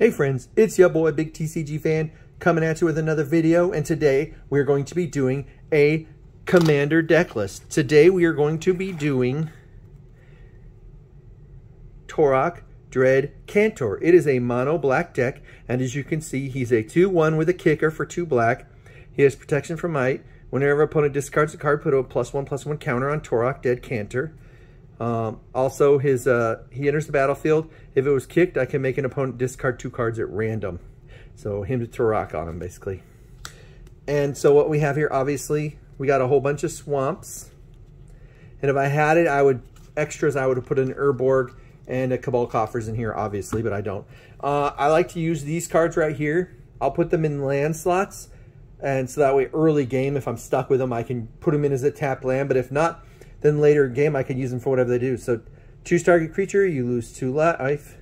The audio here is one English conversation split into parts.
Hey friends, it's your boy Big TCG Fan coming at you with another video, and today we're going to be doing a Commander deck list. Today we are going to be doing Tormod Dread Cantor. It is a mono black deck, and as you can see, he's a 2-1 with a kicker for 2 black. He has protection from might. Whenever opponent discards a card, put a +1/+1 counter on Tormod Dread Cantor. Also, he enters the battlefield. If it was kicked, I can make an opponent discard 2 cards at random. So him to Tormod on him, basically. And so what we have here, obviously, we got a whole bunch of swamps. And if I had it, I would have put an Urborg and a Cabal Coffers in here, obviously, but I don't. I like to use these cards right here. I'll put them in land slots. And so that way, early game, if I'm stuck with them, I can put them in as a tap land. But if not, then later game, I can use them for whatever they do. So choose target creature, you lose 2 life.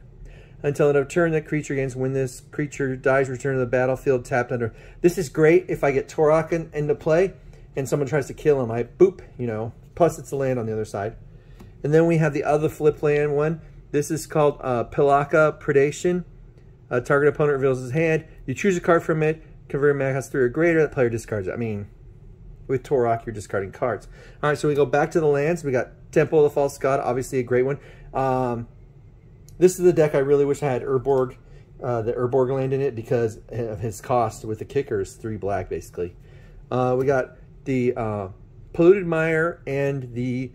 Until end of turn, that creature gains. When this creature dies, return to the battlefield tapped under. This is great if I get Tormod into play and someone tries to kill him. I boop, you know. Plus, it's a land on the other side. And then we have the other flip land one. This is called Pilaka Predation. A target opponent reveals his hand. You choose a card from it. Convert a mana cost 3 or greater. That player discards it. I mean, with Tormod, you're discarding cards. All right, so we go back to the lands. We got Temple of the False God, obviously a great one. This is the deck I really wish I had Urborg, the Urborg land in it, because of his cost with the kickers, 3 black, basically. We got the Polluted Mire and the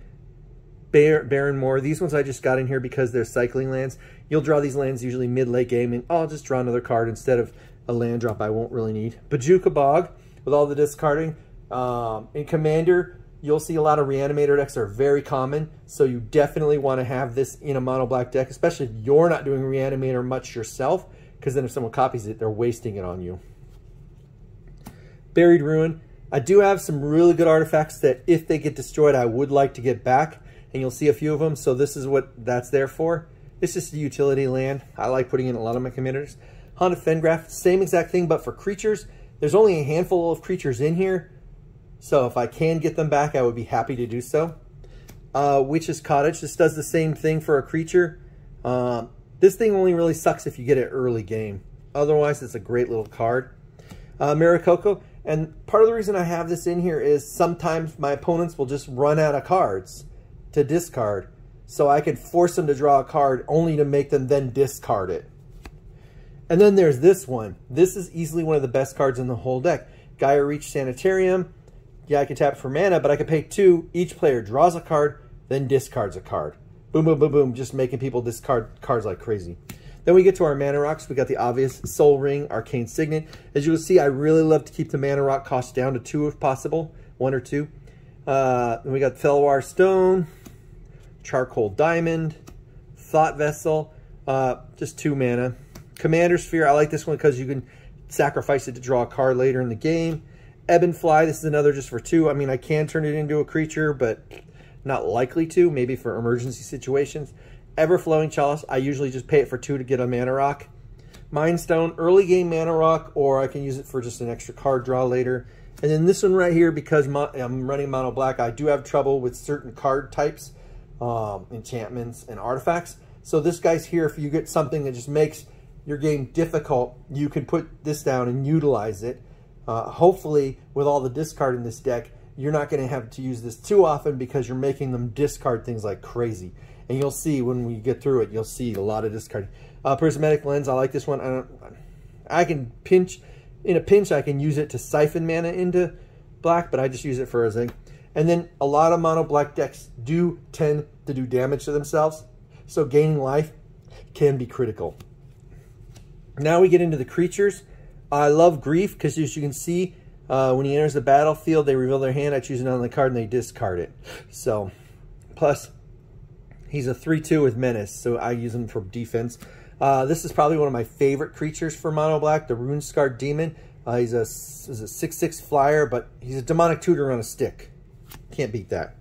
Bear Baron Moor. These ones I just got in here because they're cycling lands. You'll draw these lands usually mid-late game, and I'll just draw another card instead of a land drop I won't really need. Bajuka Bog, with all the discarding. In Commander, you'll see a lot of reanimator decks are very common, so you definitely want to have this in a mono black deck, especially if you're not doing reanimator much yourself, because then if someone copies it, they're wasting it on you. Buried Ruin. I do have some really good artifacts that if they get destroyed, I would like to get back, and you'll see a few of them, so this is what that's there for. It's just a utility land. I like putting in a lot of my commanders. Honda Fengraph, same exact thing, but for creatures. There's only a handful of creatures in here, so if I can get them back, I would be happy to do so. Witch's Cottage. This does the same thing for a creature. This thing only really sucks if you get it early game. Otherwise, it's a great little card. Miracoco. And part of the reason I have this in here is sometimes my opponents will just run out of cards to discard. So I can force them to draw a card only to make them then discard it. And then there's this one. This is easily one of the best cards in the whole deck. Geier Reach Sanitarium. Yeah, I can tap for mana, but I can pay 2. Each player draws a card, then discards a card. Boom, boom, boom, boom. Just making people discard cards like crazy. Then we get to our mana rocks. We got the obvious Soul Ring, Arcane Signet. As you will see, I really love to keep the mana rock cost down to 2 if possible. 1 or 2. Then we got Felwar Stone, Charcoal Diamond, Thought Vessel. Just 2 mana. Commander Sphere. I like this one because you can sacrifice it to draw a card later in the game. Ebon Fly, this is another just for 2. I mean, I can turn it into a creature, but not likely to. Maybe for emergency situations. Everflowing Chalice, I usually just pay it for 2 to get a mana rock. Mindstone, early game mana rock, or I can use it for just an extra card draw later. And then this one right here, because I'm running mono black, I do have trouble with certain card types, enchantments, and artifacts. So this guy's here, if you get something that just makes your game difficult, you can put this down and utilize it. Hopefully, with all the discard in this deck, you're not going to have to use this too often because you're making them discard things like crazy. And you'll see when we get through it, you'll see a lot of discarding. Prismatic Lens, I like this one. I can pinch, in a pinch, I can use it to siphon mana into black, but I just use it for a thing. And then a lot of mono black decks do tend to do damage to themselves, so gaining life can be critical. Now we get into the creatures. I love Grief because, as you can see, when he enters the battlefield, they reveal their hand. I choose it on the card, and they discard it. So, plus, he's a 3/2 with menace, so I use him for defense. This is probably one of my favorite creatures for mono black, the Rune Scarred Demon. He's a 6/6 flyer, but he's a Demonic Tutor on a stick. Can't beat that.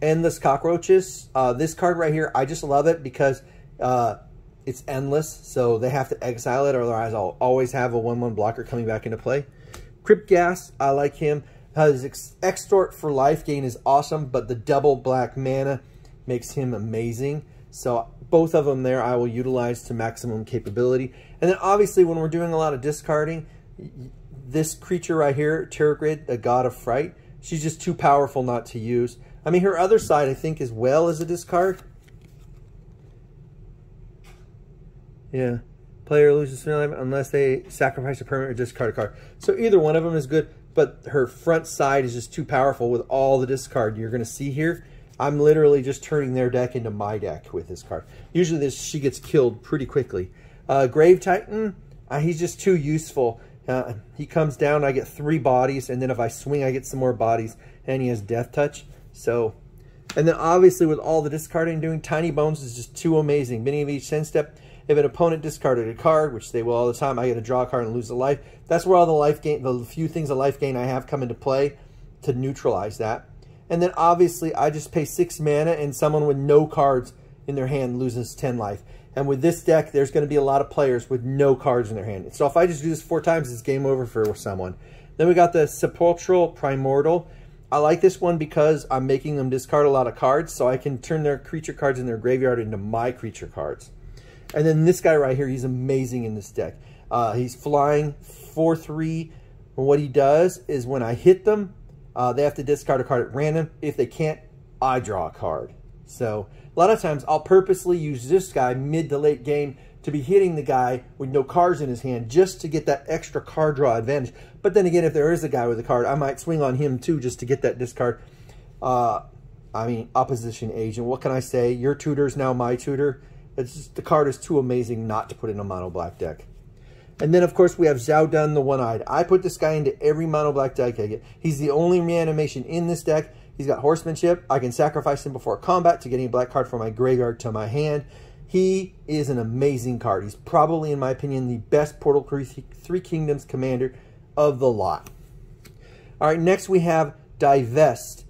Endless Cockroaches. This card right here, I just love it because it's endless, so they have to exile it, or otherwise I'll always have a 1/1 blocker coming back into play. Cryptgast, I like him. His extort for life gain is awesome, but the double black mana makes him amazing. So both of them there I will utilize to maximum capability. And then obviously when we're doing a lot of discarding, this creature right here, Tergrid, the God of Fright, she's just too powerful not to use. I mean, her other side, I think, as well as a discard. Yeah. Player loses unless they sacrifice a permanent or discard a card. So either one of them is good, but her front side is just too powerful with all the discard you're going to see here. I'm literally just turning their deck into my deck with this card. Usually she gets killed pretty quickly. Grave Titan, he's just too useful. He comes down, I get 3 bodies, and then if I swing, I get some more bodies, and he has Death Touch. So, and then obviously with all the discarding doing, Tiny Bones is just too amazing. Many of each 10 step, if an opponent discarded a card, which they will all the time, I get to draw a card and lose a life. That's where all the life gain, the few things of life gain I have come into play to neutralize that. And then obviously I just pay 6 mana and someone with no cards in their hand loses 10 life. And with this deck, there's going to be a lot of players with no cards in their hand. So if I just do this 4 times, it's game over for someone. Then we got the Sepulchral Primordial. I like this one because I'm making them discard a lot of cards, so I can turn their creature cards in their graveyard into my creature cards. And then this guy right here, he's amazing in this deck. He's flying 4/3. What he does is when I hit them, they have to discard a card at random. If they can't, I draw a card. So a lot of times I'll purposely use this guy mid to late game to be hitting the guy with no cards in his hand just to get that extra card draw advantage. But then again, if there is a guy with a card, I might swing on him too just to get that discard. Opposition Agent. What can I say? Your tutor is now my tutor. It's just the card is too amazing not to put in a mono black deck. And then, of course, we have Zhao Dun the One-Eyed. I put this guy into every mono black deck I get. He's the only reanimation in this deck. He's got Horsemanship. I can sacrifice him before combat to get any black card from my graveyard to my hand. He is an amazing card. He's probably, in my opinion, the best Portal 3 Kingdoms commander of the lot. All right, next we have Divest.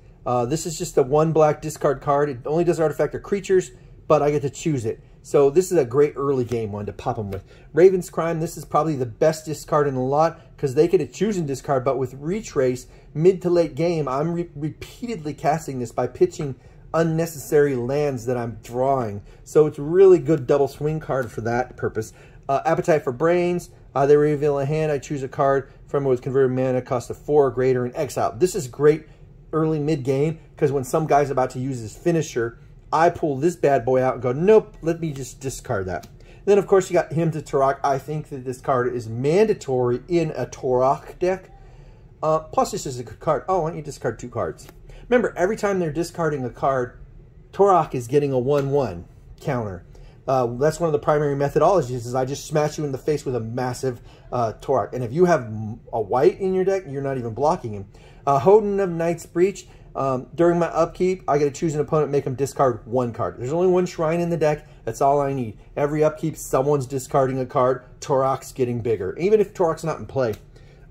This is just a 1 black discard card. It only does artifact or creatures, but I get to choose it. So this is a great early game one to pop them with. Raven's Crime, this is probably the best discard in the lot because they could have chosen discard, but with Retrace, mid to late game, I'm repeatedly casting this by pitching unnecessary lands that I'm drawing. So it's a really good double swing card for that purpose. Appetite for Brains, they reveal a hand, I choose a card from it with converted mana, cost of 4 or greater, and exile. This is great early mid game because when some guy's about to use his finisher, I pull this bad boy out and go, nope, let me just discard that. And then, of course, you got Hymn to Torok. I think that this card is mandatory in a Torok deck. Plus, this is a good card. Oh, why don't you discard 2 cards? Remember, every time they're discarding a card, Torok is getting a 1-1 counter. That's one of the primary methodologies is I just smash you in the face with a massive Torok. And if you have a white in your deck, you're not even blocking him. Hoden of Night's Breach. During my upkeep, I get to choose an opponent, make them discard 1 card. There's only 1 shrine in the deck. That's all I need. Every upkeep, someone's discarding a card. Torok's getting bigger, even if Torok's not in play.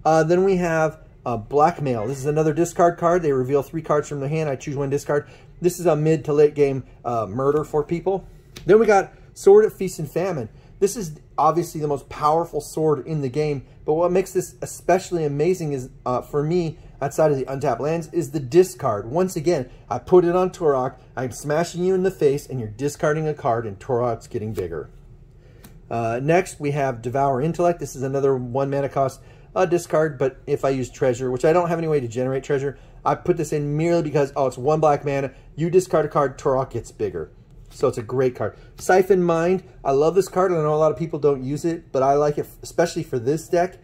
Then we have Blackmail. This is another discard card. They reveal 3 cards from their hand. I choose 1 discard. This is a mid to late game murder for people. Then we got Sword of Feast and Famine. This is obviously the most powerful sword in the game, but what makes this especially amazing is, for me, outside of the untapped lands, is the discard. Once again, I put it on Torok, I'm smashing you in the face, and you're discarding a card, and Torok's getting bigger. Next, we have Devour Intellect. This is another 1 mana cost discard, but if I use treasure, which I don't have any way to generate treasure, I put this in merely because, oh, it's 1 black mana, you discard a card, Torok gets bigger. So it's a great card. Siphon Mind. I love this card. I know a lot of people don't use it, but I like it, especially for this deck.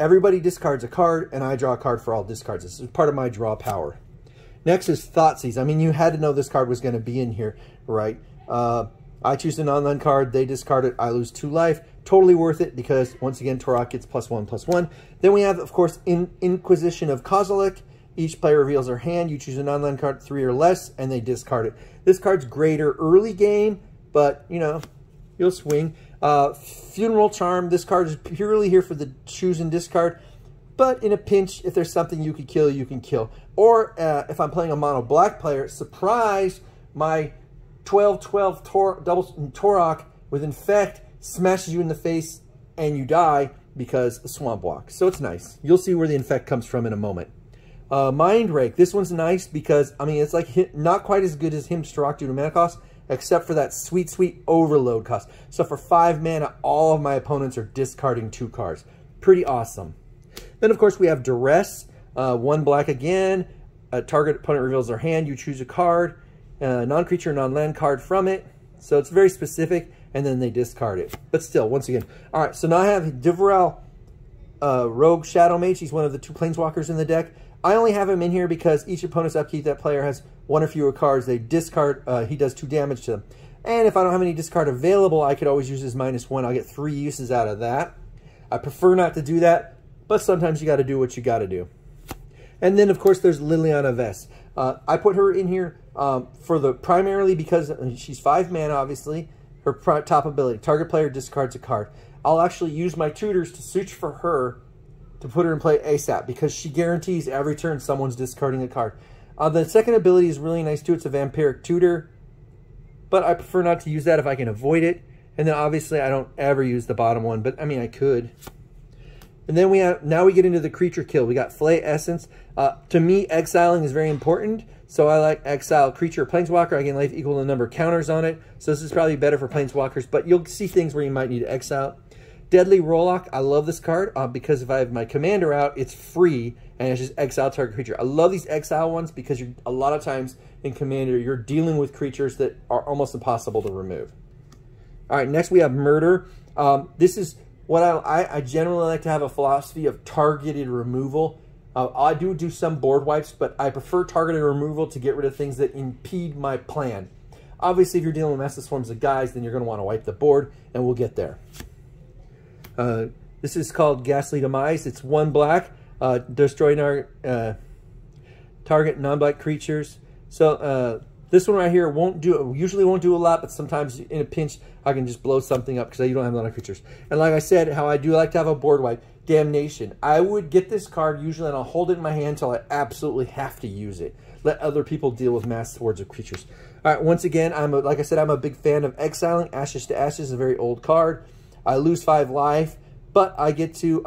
Everybody discards a card, and I draw a card for all discards. This is part of my draw power. Next is Thoughtseize. I mean, you had to know this card was going to be in here, right? I choose a non-land card. They discard it. I lose 2 life. Totally worth it because, once again, Torok gets +1/+1. Then we have, of course, Inquisition of Kozilek. Each player reveals their hand. You choose a non-land card, 3 or less, and they discard it. This card's greater early game, but, you know, you'll swing. Funeral Charm. This card is purely here for the choose and discard. But in a pinch, if there's something you could kill, you can kill. Or if I'm playing a mono black player, surprise, my 12/12 Torok with Infect smashes you in the face and you die because a Swamp Walk. So it's nice. You'll see where the Infect comes from in a moment. Mind Rake. This one's nice because, I mean, it's like not quite as good as Hymn to Torok due to mana cost, except for that sweet, sweet overload cost. So for 5 mana, all of my opponents are discarding 2 cards. Pretty awesome. Then, of course, we have Duress. 1 black again. A target opponent reveals their hand. You choose a card, non-creature, non-land card from it. So it's very specific, and then they discard it. But still, once again. All right, so now I have Divorel, Rogue Shadow Mage. He's one of the 2 planeswalkers in the deck. I only have him in here because each opponent's upkeep, that player has 1 or fewer cards. They discard. He does 2 damage to them. And if I don't have any discard available, I could always use his -1. I'll get 3 uses out of that. I prefer not to do that, but sometimes you got to do what you got to do. And then, of course, there's Liliana Vest. I put her in here primarily because she's 5 mana, obviously. Her top ability, target player discards a card. I'll actually use my tutors to search for her to put her in play ASAP because she guarantees every turn someone's discarding a card. The second ability is really nice too. It's a vampiric tutor, but I prefer not to use that if I can avoid it. And then obviously I don't ever use the bottom one, but I mean I could. And then now we get into the creature kill. We got Flay Essence. To me, exiling is very important. So I like exile creature planeswalker. I gain life equal to the number of counters on it. So this is probably better for planeswalkers, but you'll see things where you might need to exile. Deadly Roloch. I love this card because if I have my commander out, it's free and it's just exile target creature. I love these exile ones because you're, a lot of times in commander, you're dealing with creatures that are almost impossible to remove. All right, next we have Murder. This is what I generally like to have a philosophy of targeted removal. I do some board wipes, but I prefer targeted removal to get rid of things that impede my plan. Obviously, if you're dealing with massive swarms of guys, then you're going to want to wipe the board, and we'll get there. This is called Ghastly Demise. It's 1 black. Destroying our target non-black creatures. So this one right here usually won't do a lot, but sometimes in a pinch, I can just blow something up because you don't have a lot of creatures. And like I said, how I do like to have a board wipe, Damnation. I would get this card usually and I'll hold it in my hand until I absolutely have to use it. Let other people deal with mass hordes of creatures. All right, once again, like I said, I'm a big fan of exiling. Ashes to Ashes is a very old card. I lose 5 life, but I get to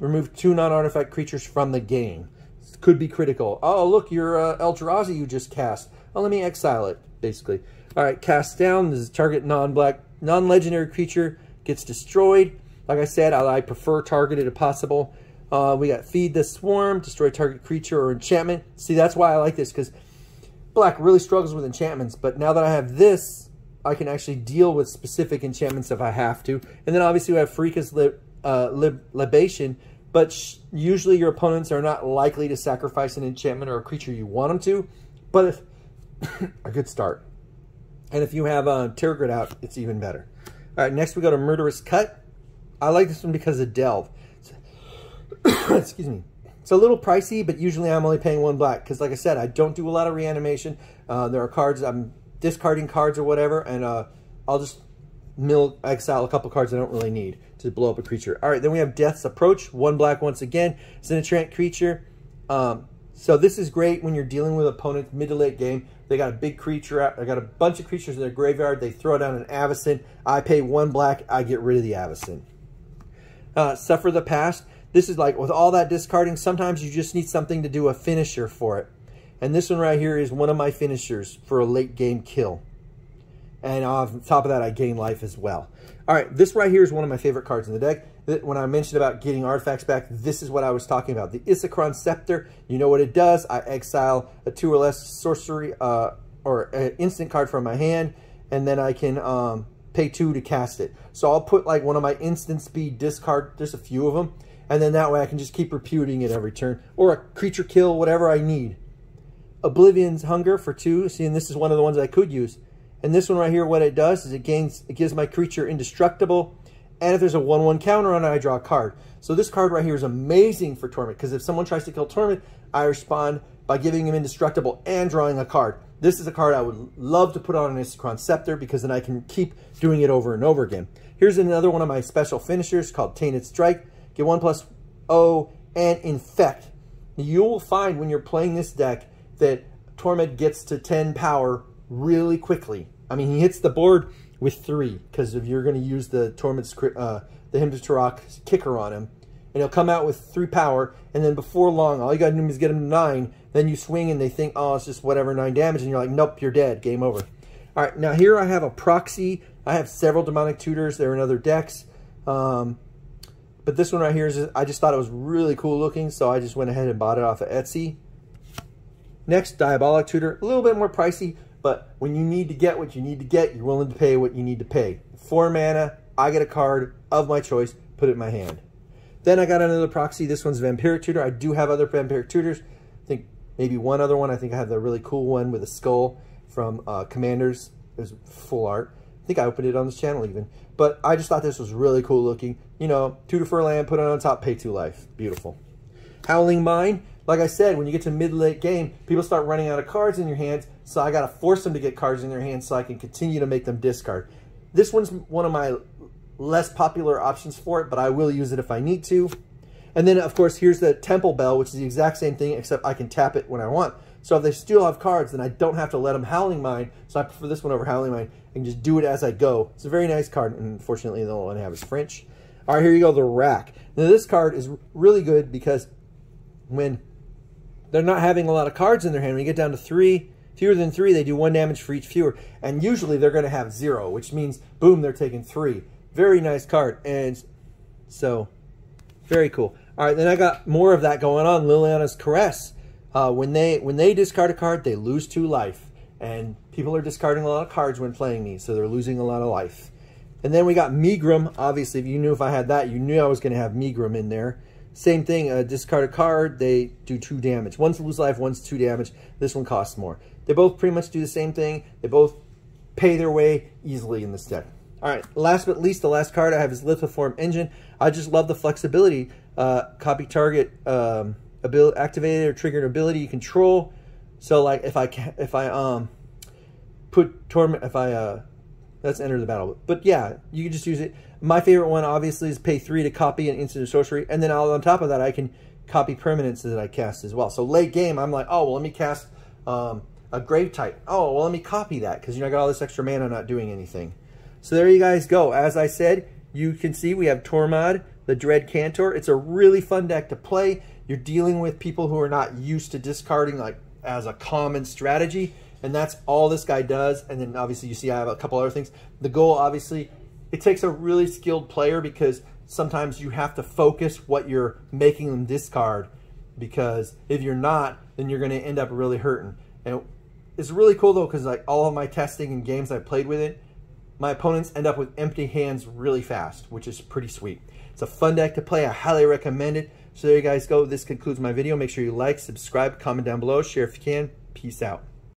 remove 2 non-artifact creatures from the game. This could be critical. Oh, look, your Eldrazi you just cast. Oh, let me exile it, basically. All right, Cast Down. This is target non-black, non-legendary creature gets destroyed. Like I said, I prefer targeted if possible. We got Feed the Swarm, destroy target creature or enchantment. See, that's why I like this, because black really struggles with enchantments, but now that I have this, I can actually deal with specific enchantments if I have to. And then obviously we have Frika's Libation, but usually your opponents are not likely to sacrifice an enchantment or a creature you want them to, but if a good start. And if you have Tergrid out, it's even better. All right, next we go to Murderous Cut. I like this one because of Delve. Excuse me. It's a little pricey, but usually I'm only paying 1 black because, like I said, I don't do a lot of reanimation. There are cards, I'm discarding cards or whatever, and I'll just exile a couple cards I don't really need to blow up a creature. All right, then we have Death's Approach. 1 black once again. It's an enchant creature. So this is great when you're dealing with opponents mid to late game. They got a big creature out. They got a bunch of creatures in their graveyard. They throw down an Avacyn. I pay 1 black. I get rid of the Avacyn. Suffer the Past. This is like with all that discarding, sometimes you just need something to do a finisher for it. And this one right here is one of my finishers for a late game kill. And on top of that, I gain life as well. All right, this right here is one of my favorite cards in the deck. When I mentioned about getting artifacts back, this is what I was talking about. The Isochron Scepter, you know what it does. I exile a 2 or less sorcery or an instant card from my hand, and then I can pay 2 to cast it. So I'll put like one of my instant speed discard, there's a few of them, and then that way I can just keep reputing it every turn. Or a creature kill, whatever I need. Oblivion's Hunger for 2. See, and this is one of the ones I could use. And this one right here, what it does is it gives my creature indestructible. And if there's a 1/1 counter on it, I draw a card. So this card right here is amazing for Tormod, because if someone tries to kill Tormod, I respond by giving him indestructible and drawing a card. This is a card I would love to put on an Isochron Scepter, because then I can keep doing it over and over again. Here's another one of my special finishers called Tainted Strike. Get 1+0 and Infect. You'll find when you're playing this deck that Tormod gets to 10 power really quickly. I mean, he hits the board with 3, because if you're going to use the Tormod's the Hymn to Turok kicker on him, and he'll come out with 3 power, and then before long, all you got to do is get him 9, then you swing and they think, oh, it's just whatever 9 damage, and you're like, nope, you're dead, game over. All right, now here I have a proxy. I have several Demonic Tutors. They're in other decks. But this one right here, I just thought it was really cool looking, so I just went ahead and bought it off of Etsy. Next, Diabolic Tutor. A little bit more pricey, but when you need to get what you need to get, you're willing to pay what you need to pay. 4 mana, I get a card of my choice, put it in my hand. Then I got another proxy. This one's Vampiric Tutor. I do have other Vampiric Tutors. I think maybe one other one. I think I have the really cool one with a skull from Commanders. It was full art. I think I opened it on this channel even. But I just thought this was really cool looking. You know, tutor for a land, put it on top, pay 2 life. Beautiful. Howling Mine. Like I said, when you get to mid-late game, people start running out of cards in your hands, so I got to force them to get cards in their hands so I can continue to make them discard. This one's one of my less popular options for it, but I will use it if I need to. And then, of course, here's the Temple Bell, which is the exact same thing, except I can tap it when I want. So if they still have cards, then I don't have to let them Howling Mine, so I prefer this one over Howling Mine, and just do it as I go. It's a very nice card, and unfortunately, the only one I have is French. All right, here you go, the Rack. Now, this card is really good because when they're not having a lot of cards in their hand, when you get down to fewer than three, they do 1 damage for each fewer, and usually they're going to have 0, which means, boom, they're taking 3. Very nice card, and so very cool. All right, then I got more of that going on, Liliana's Caress. When they discard a card, they lose 2 life, and people are discarding a lot of cards when playing me, so they're losing a lot of life. And then we got Megrim. Obviously, if you knew if I had that, you knew I was going to have Megrim in there. Same thing, discard a card, they do 2 damage. One's lose life, one's 2 damage. This one costs more. They both pretty much do the same thing. They both pay their way easily in this deck. All right, last but least, the last card I have is Lithoform Engine. I just love the flexibility. Copy target activated or triggered ability you control. So like let's enter the battle. But yeah, you can just use it. My favorite one, obviously, is pay 3 to copy an instant of sorcery. And then on top of that, I can copy permanents that I cast as well. So late game, I'm like, oh, well, let me cast a Grave Titan. Oh, well, let me copy that because, you know, I got all this extra mana not doing anything. So there you guys go. As I said, you can see we have Tormod, the Dread Cantor. It's a really fun deck to play. You're dealing with people who are not used to discarding like as a common strategy. And that's all this guy does. And then obviously you see I have a couple other things. The goal, obviously, it takes a really skilled player because sometimes you have to focus what you're making them discard. Because if you're not, then you're going to end up really hurting. And it's really cool though because like all of my testing and games I played with it, my opponents end up with empty hands really fast, which is pretty sweet. It's a fun deck to play. I highly recommend it. So there you guys go. This concludes my video. Make sure you like, subscribe, comment down below, share if you can. Peace out.